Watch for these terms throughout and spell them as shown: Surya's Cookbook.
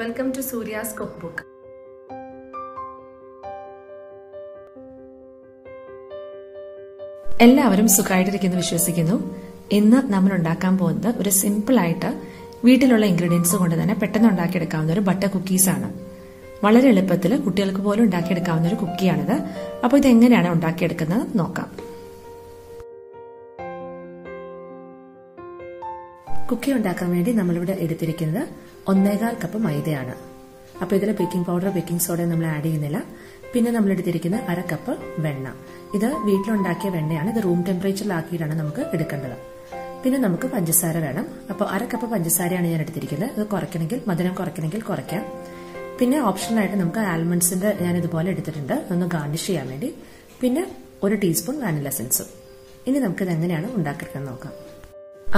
Welcome to Surya's Cookbook. എല്ലാവരും സുഖമായിട്ടിരിക്കുന്നു വിശ്വസിക്കുന്നു. ഇന്ന് നമ്മൾ ഉണ്ടാക്കാൻ പോകുന്നത് ഒരു സിമ്പിൾ ആയിട്ട് വീട്ടിലുള്ള ഇൻഗ്രീഡിയൻസ് കൊണ്ട് തന്നെ പെട്ടെന്ന് ഉണ്ടാക്കിയെടുക്കാവുന്ന ഒരു ബട്ടർ കുക്കീസ് ആണ്. വളരെ എളുപ്പത്തിൽ കുട്ടികൾക്ക് പോലും ഉണ്ടാക്കിയെടുക്കാവുന്ന ഒരു കുക്കിയാണിത്. അപ്പോൾ ഇത് എങ്ങനെയാണ് ഉണ്ടാക്കിയെടുക്കുന്നത് നോക്കാം. കുക്കി ഉണ്ടാക്കാൻ വേണ്ടി നമ്മളിവിടെ എടുത്തിരിക്കുന്നത് 1¼ കപ്പ് മൈദയാണ്. അപ്പോൾ ഇതിൽ ബേക്കിംഗ് പൗഡർ, ബേക്കിംഗ് സോഡ നമ്മൾ ആഡ് ചെയ്യുന്നില്ല. പിന്നെ നമ്മൾ എടുത്തിരിക്കുന്ന 1/2 കപ്പ് വെണ്ണ. ഇത് വീട്ടിലുണ്ടാക്കിയ വെണ്ണയാണ്. ഇത് റൂം ടെമ്പറേച്ചറിലാക്കിയിട്ടാണ് നമുക്ക് എടുക്കേണ്ടത്. പിന്നെ നമുക്ക് പഞ്ചസാര വേണം. അപ്പോൾ 1/2 കപ്പ് പഞ്ചസാരയാണ് ഞാൻ എടുത്തിരിക്കുന്നത്. ഇത് കുറയ്ക്കണമെങ്കിൽ, മധുരം കുറയ്ക്കണമെങ്കിൽ കുറയ്ക്കാം. പിന്നെ ഓപ്ഷനായിട്ട് നമുക്ക് ആൽമണ്ട്സിന്റെ ഞാൻ ഇതുപോലെ എടുത്തിട്ടുണ്ട് ഒന്ന് ഗാർണിഷ് ചെയ്യാൻ വേണ്ടി. പിന്നെ 1 ടീസ്പൂൺ വാനില എസൻസും. ഇനി നമുക്ക് ഇത് എങ്ങനെയാണ് ഉണ്ടാക്കിയെടുക്കാൻ നോക്കാം.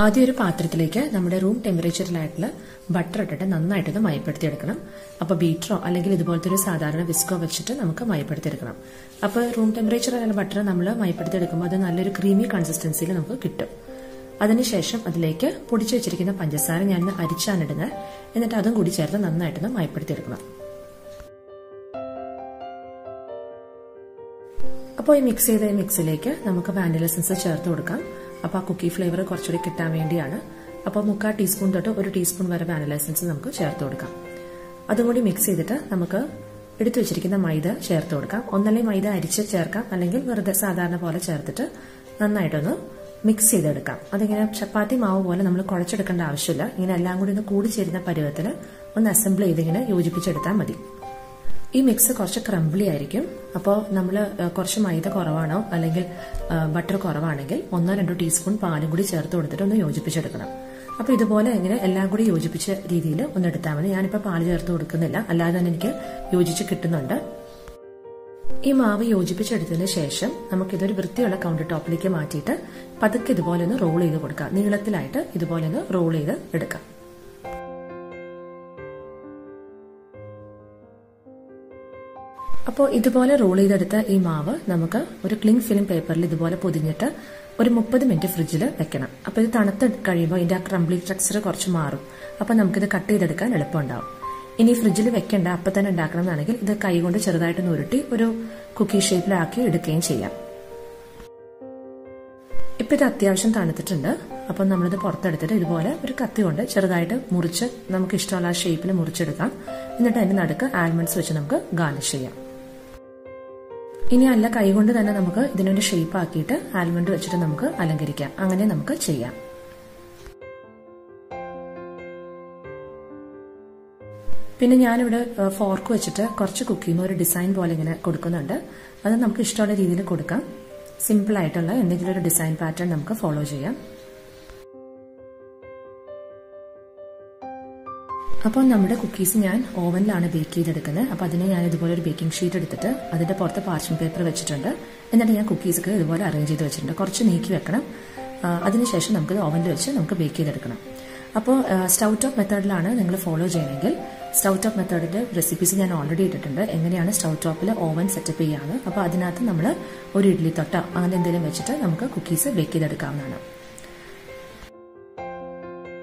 ആദ്യം ഒരു പാത്രത്തിലേക്ക് നമ്മുടെ റൂം ടെമ്പറേച്ചറിലായിട്ടുള്ള ബട്ടർ ഇട്ടിട്ട് നന്നായിട്ടൊന്ന് മയപ്പെടുത്തിയെടുക്കണം. അപ്പോൾ ബീറ്ററോ അല്ലെങ്കിൽ ഇതുപോലത്തെ ഒരു സാധാരണ വിസ്കോ വെച്ചിട്ട് നമുക്ക് മയപ്പെടുത്തിയെടുക്കണം. അപ്പോൾ റൂം ടെമ്പറേച്ചറിലുള്ള ബട്ടർ നമ്മൾ മയപ്പെടുത്തിയെടുക്കുമ്പോൾ അത് നല്ലൊരു ക്രീമി കൺസിസ്റ്റൻസിയിൽ നമുക്ക് കിട്ടും. അതിനുശേഷം അതിലേക്ക് പൊടിച്ചു വെച്ചിരിക്കുന്ന പഞ്ചസാര ഞാനൊന്ന് അരിച്ചാണിടുന്നത്. എന്നിട്ട് അതും കൂടി ചേർത്ത് നന്നായിട്ടൊന്ന് മയപ്പെടുത്തിയെടുക്കണം. അപ്പോൾ ഈ മിക്സ് ചെയ്ത മിക്സിലേക്ക് നമുക്ക് വാനില എസൻസ് ചേർത്ത് കൊടുക്കാം. അപ്പോൾ ആ കുക്കി ഫ്ലേവർ കുറച്ചുകൂടി കിട്ടാൻ വേണ്ടിയാണ്. അപ്പോൾ 3/4 ടീസ്പൂൺ തൊട്ട് 1 ടീസ്പൂൺ വരെ വാനില എസൻസ് നമുക്ക് ചേർത്ത് കൊടുക്കാം. അതുകൂടി മിക്സ് ചെയ്തിട്ട് നമുക്ക് എടുത്തു വെച്ചിരിക്കുന്ന മൈദ ചേർത്ത് കൊടുക്കാം. ഒന്നല്ലേ മൈദ അരിച്ച് ചേർക്കാം, അല്ലെങ്കിൽ വെറുതെ സാധാരണ പോലെ ചേർത്തിട്ട് നന്നായിട്ടൊന്ന് മിക്സ് ചെയ്തെടുക്കാം. അതിങ്ങനെ ചപ്പാത്തി മാവ് പോലെ നമ്മൾ കുഴച്ചെടുക്കേണ്ട ആവശ്യമില്ല. ഇങ്ങനെ എല്ലാം കൂടി ഒന്ന് കൂടിച്ചേരുന്ന പരുവത്തിൽ ഒന്ന് അസംബിൾ ചെയ്തിങ്ങനെ യോജിപ്പിച്ചെടുത്താൽ മതി. ഈ മിക്സ് കുറച്ച് ക്രംബ്ലി ആയിരിക്കും. അപ്പോൾ നമ്മൾ കുറച്ച് മൈദ കുറവാണോ അല്ലെങ്കിൽ ബട്ടർ കുറവാണെങ്കിൽ 1-2 ടീസ്പൂൺ പാലും കൂടി ചേർത്ത് കൊടുത്തിട്ട് ഒന്ന് യോജിപ്പിച്ചെടുക്കണം. അപ്പോൾ ഇതുപോലെ ഇങ്ങനെ എല്ലാം കൂടി യോജിപ്പിച്ച രീതിയിൽ ഒന്ന് എടുത്താൽ മതി. ഞാനിപ്പോൾ പാല് ചേർത്ത് കൊടുക്കുന്നില്ല, അല്ലാതെ തന്നെ എനിക്ക് യോജിച്ച് കിട്ടുന്നുണ്ട്. ഈ മാവ് യോജിപ്പിച്ചെടുത്തതിന് ശേഷം നമുക്കിതൊരു വൃത്തിയുള്ള കൗണ്ടർ ടോപ്പിലേക്ക് മാറ്റിയിട്ട് പതുക്കെ ഇതുപോലെ ഒന്ന് റോൾ ചെയ്ത് കൊടുക്കാം. നീളത്തിലായിട്ട് ഇതുപോലെ ഒന്ന് റോൾ ചെയ്ത് എടുക്കാം. അപ്പോൾ ഇതുപോലെ റോൾ ചെയ്തെടുത്ത ഈ മാവ് നമുക്ക് ഒരു ക്ലിംഗ് ഫിലിം പേപ്പറിൽ ഇതുപോലെ പൊതിഞ്ഞിട്ട് ഒരു 30 മിനിറ്റ് ഫ്രിഡ്ജിൽ വെക്കണം. അപ്പോൾ ഇത് തണുത്ത് കഴിയുമ്പോൾ ഇതിൻ്റെ ആ ക്രംബ്ലി സ്ട്രക്ചർ കുറച്ച് മാറും. അപ്പോൾ നമുക്കിത് കട്ട് ചെയ്തെടുക്കാൻ എളുപ്പമുണ്ടാവും. ഇനി ഫ്രിഡ്ജിൽ വെക്കേണ്ട, അപ്പം തന്നെ ഉണ്ടാക്കണം എന്നാണെങ്കിൽ ഇത് കൈകൊണ്ട് ചെറുതായിട്ടൊന്ന് ഉരുട്ടി ഒരു കുക്കി ഷേപ്പിലാക്കി എടുക്കുകയും ചെയ്യാം. ഇപ്പം ഇത് അത്യാവശ്യം തണുത്തിട്ടുണ്ട്. അപ്പം നമ്മളിത് പുറത്തെടുത്തിട്ട് ഇതുപോലെ ഒരു കത്തി കൊണ്ട് ചെറുതായിട്ട് മുറിച്ച് നമുക്ക് ഇഷ്ടമുള്ള ആ ഷേപ്പിൽ മുറിച്ചെടുക്കാം. എന്നിട്ട് അതിൻ്റെ നടുക്ക് ആൽമണ്ട്സ് വെച്ച് നമുക്ക് ഗാർണിഷ് ചെയ്യാം. ഇനി അല്ല, കൈകൊണ്ട് തന്നെ നമുക്ക് ഇതിനൊരു ഷേപ്പ് ആക്കിയിട്ട് ആൽമണ്ട് വെച്ചിട്ട് നമുക്ക് അലങ്കരിക്കാം. അങ്ങനെ നമുക്ക് ചെയ്യാം. പിന്നെ ഞാനിവിടെ ഫോർക്ക് വെച്ചിട്ട് കുറച്ച് കുക്കിന്ന് ഒരു ഡിസൈൻ പോലെ ഇങ്ങനെ കൊടുക്കുന്നുണ്ട്. അത് നമുക്ക് ഇഷ്ടമുള്ള രീതിയിൽ കൊടുക്കാം. സിമ്പിൾ ആയിട്ടുള്ള എന്തെങ്കിലും ഒരു ഡിസൈൻ പാറ്റേൺ നമുക്ക് ഫോളോ ചെയ്യാം. അപ്പോൾ നമ്മുടെ കുക്കീസ് ഞാൻ ഓവനിലാണ് ബേക്ക് ചെയ്തെടുക്കുന്നത്. അപ്പോൾ അതിനെ ഞാൻ ഇതുപോലെ ഒരു ബേക്കിംഗ് ഷീറ്റ് എടുത്തിട്ട് അതിൻ്റെ പുറത്ത് പാർച്ച്മെന്റ് പേപ്പർ വെച്ചിട്ടുണ്ട്. എന്നിട്ട് ഞാൻ കുക്കീസൊക്കെ ഇതുപോലെ അറേഞ്ച് ചെയ്ത് വെച്ചിട്ടുണ്ട്. കുറച്ച് നീക്കി വെക്കണം. അതിനുശേഷം നമുക്കിത് ഓവനിൽ വെച്ച് നമുക്ക് ബേക്ക് ചെയ്തെടുക്കണം. അപ്പോൾ സ്റ്റൗ ടോപ്പ് മെത്തേഡിലാണ് നിങ്ങൾ ഫോളോ ചെയ്യണമെങ്കിൽ സ്റ്റൗ ടോപ്പ് മെത്തേഡിൻ്റെ റെസിപ്പീസ് ഞാൻ ഓൾറെഡി ഇട്ടിട്ടുണ്ട്. എങ്ങനെയാണ് സ്റ്റൗ ടോപ്പിൽ ഓവൻ സെറ്റപ്പ് ചെയ്യാന്ന്. അപ്പോൾ അതിനകത്ത് നമ്മൾ ഒരു ഇഡ്ഡലി തൊട്ടോ അങ്ങനെ എന്തെങ്കിലും വെച്ചിട്ട് നമുക്ക് കുക്കീസ് ബേക്ക് ചെയ്തെടുക്കാവുന്നതാണ്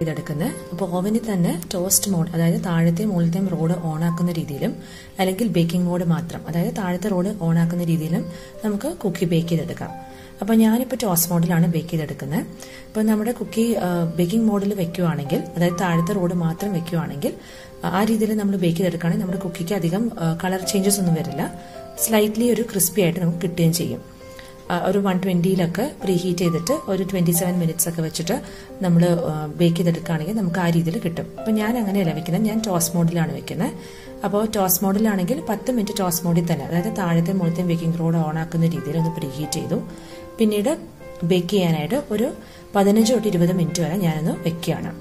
ഇതെടുക്കുന്നത്. അപ്പോൾ ഓവനിൽ തന്നെ ടോസ്റ്റ് മോഡ്, അതായത് താഴത്തെയും മുകളിലത്തെയും റോഡ് ഓണാക്കുന്ന രീതിയിലും, അല്ലെങ്കിൽ ബേക്കിംഗ് മോഡ് മാത്രം, അതായത് താഴത്തെ റോഡ് ഓണാക്കുന്ന രീതിയിലും നമുക്ക് കുക്കി ബേക്ക് ചെയ്തെടുക്കാം. അപ്പോൾ ഞാനിപ്പോൾ ടോസ്റ്റ് മോഡിലാണ് ബേക്ക് ചെയ്തെടുക്കുന്നത്. അപ്പോൾ നമ്മുടെ കുക്കി ബേക്കിംഗ് മോഡിൽ വെക്കുകയാണെങ്കിൽ, അതായത് താഴത്തെ റോഡ് മാത്രം വെക്കുകയാണെങ്കിൽ, ആ രീതിയിൽ നമ്മൾ ബേക്ക് ചെയ്തെടുക്കുകയാണെങ്കിൽ നമ്മുടെ കുക്കിക്ക് അധികം കളർ ചേഞ്ചസ് ഒന്നും വരില്ല. സ്ലൈറ്റ്ലി ഒരു ക്രിസ്പി ആയിട്ട് നമുക്ക് കിട്ടുകയും ചെയ്യും. ഒരു 120 പ്രീഹീറ്റ് ചെയ്തിട്ട് ഒരു 27 മിനിറ്റ്സ് ഒക്കെ വെച്ചിട്ട് നമ്മൾ ബേക്ക് ചെയ്തെടുക്കുകയാണെങ്കിൽ നമുക്ക് ആ രീതിയിൽ കിട്ടും. അപ്പോൾ ഞാൻ അങ്ങനെയല്ല വെക്കുന്നത്, ഞാൻ ടോസ് മോഡിലാണ് വെക്കുന്നത്. അപ്പോൾ ടോസ് മോഡിലാണെങ്കിൽ 10 മിനിറ്റ് ടോസ് മോഡിൽ തന്നെ, അതായത് താഴത്തെ മുകളിലത്തെ ബേക്കിംഗ് റോഡ് ഓണാക്കുന്ന രീതിയിൽ ഒന്ന് പ്രീഹീറ്റ് ചെയ്തു. പിന്നീട് ബേക്ക് ചെയ്യാനായിട്ട് ഒരു 15 തൊട്ട് 20 മിനിറ്റ് വരെ ഞാനൊന്ന് വെക്കുകയാണ്.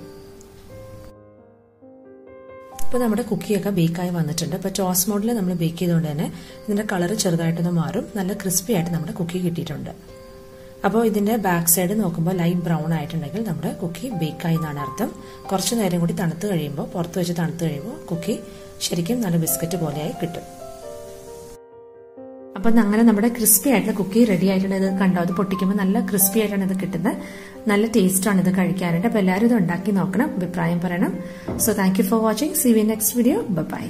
ഇപ്പോൾ നമ്മുടെ കുക്കിയൊക്കെ ബേക്കായി വന്നിട്ടുണ്ട്. ഇപ്പോൾ ടോസ് മോഡിൽ നമ്മൾ ബേക്ക് ചെയ്തുകൊണ്ട് തന്നെ ഇതിൻ്റെ കളർ ചെറുതായിട്ടൊന്ന് മാറും. നല്ല ക്രിസ്പി ആയിട്ട് നമ്മുടെ കുക്കി കിട്ടിയിട്ടുണ്ട്. അപ്പോൾ ഇതിൻ്റെ ബാക്ക് സൈഡ് നോക്കുമ്പോൾ ലൈറ്റ് ബ്രൗൺ ആയിട്ടുണ്ടെങ്കിൽ നമ്മുടെ കുക്കി ബേക്കായി എന്നാണ് അർത്ഥം. കുറച്ച് നേരം കൂടി തണുത്ത് കഴിയുമ്പോൾ, പുറത്ത് വെച്ച് തണുത്ത് കഴിയുമ്പോൾ കുക്കി ശരിക്കും നല്ല ബിസ്ക്കറ്റ് പോലെയായി കിട്ടും. അപ്പം അങ്ങനെ നമ്മുടെ ക്രിസ്പി ആയിട്ടുള്ള കുക്കി റെഡി ആയിട്ടുണ്ട്. ഇത് കണ്ടോ, അത് പൊട്ടിക്കുമ്പോൾ നല്ല ക്രിസ്പി ആയിട്ടാണ് ഇത് കിട്ടുന്നത്. നല്ല ടേസ്റ്റാണ് ഇത് കഴിക്കാനായിട്ട്. അപ്പോൾ എല്ലാവരും ഇത് ഉണ്ടാക്കി നോക്കണം, അഭിപ്രായം പറയണം. So thank you for watching. See you in next video. By.